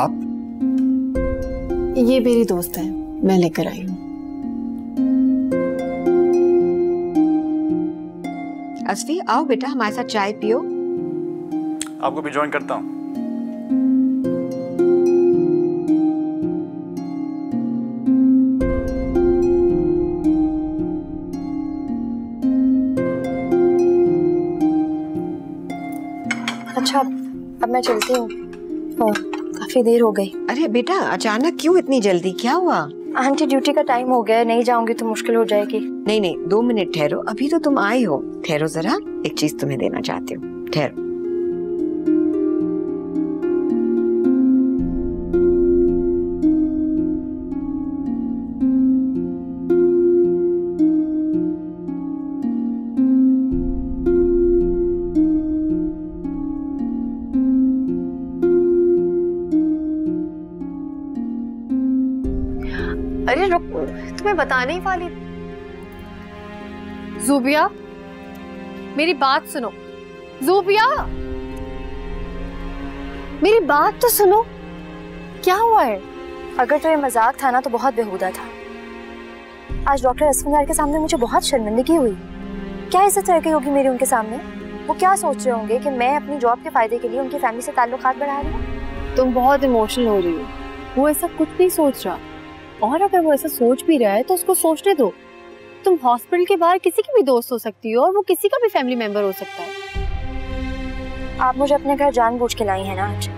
आप? ये मेरी दोस्त है, मैं लेकर आई हूँ। असफी आओ बेटा, हमारे साथ चाय पियो। आपको भी ज्वाइन करता हूँ। अच्छा अब मैं चलती हूँ, काफी देर हो गई। अरे बेटा अचानक क्यों इतनी जल्दी, क्या हुआ? आंटी ड्यूटी का टाइम हो गया, नहीं जाऊंगी तो मुश्किल हो जाएगी। नहीं नहीं 2 मिनट ठहरो, अभी तो तुम आई हो, ठहरो जरा, एक चीज तुम्हें देना चाहती हूँ, ठहरो। अरे रुक, तुम्हें बताने ही वाली। ज़ुबिया मेरी बात सुनो, ज़ुबिया मेरी बात तो सुनो, क्या हुआ है? अगर तो ये मजाक था ना तो बहुत बेहुदा था। आज डॉक्टर अस्फंदार के सामने मुझे बहुत शर्मिंदगी हुई। क्या इज्जत रह गई होगी मेरी उनके सामने? वो क्या सोच रहे होंगे कि मैं अपनी जॉब के फायदे के लिए उनकी फैमिली से ताल्लुकात बढ़ा रही हूँ? तुम बहुत इमोशनल हो रही हो, वो ऐसा कुछ नहीं सोच रहा, और अगर वो ऐसा सोच भी रहा है तो उसको सोचने दो। तुम हॉस्पिटल के बाहर किसी की भी दोस्त हो सकती हो और वो किसी का भी फैमिली मेंबर हो सकता है। आप मुझे अपने घर जानबूझ के लाई है ना आज।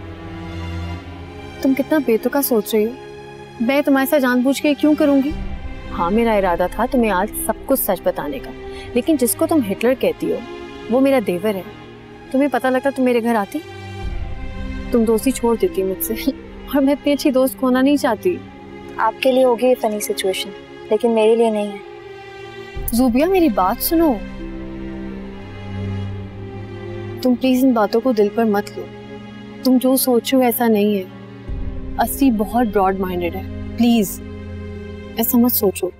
तुम कितना बेतुका सोच रही हो, मैं तुम्हारे साथ जानबूझ के क्यों करूंगी? हाँ मेरा इरादा था तुम्हें आज सब कुछ सच बताने का, लेकिन जिसको तुम हिटलर कहती हो वो मेरा देवर है। तुम्हें पता लगता तुम मेरे घर आती, तुम दोस्ती छोड़ देती मुझसे, और मैं अपनी अच्छी दोस्त खोना नहीं चाहती। आपके लिए होगी ये फनी सिचुएशन, लेकिन मेरे लिए नहीं है। ज़ुबिया मेरी बात सुनो, तुम प्लीज इन बातों को दिल पर मत लो। तुम जो सोचो ऐसा नहीं है, असफी बहुत ब्रॉड माइंडेड है, प्लीज ऐसा मत सोचो।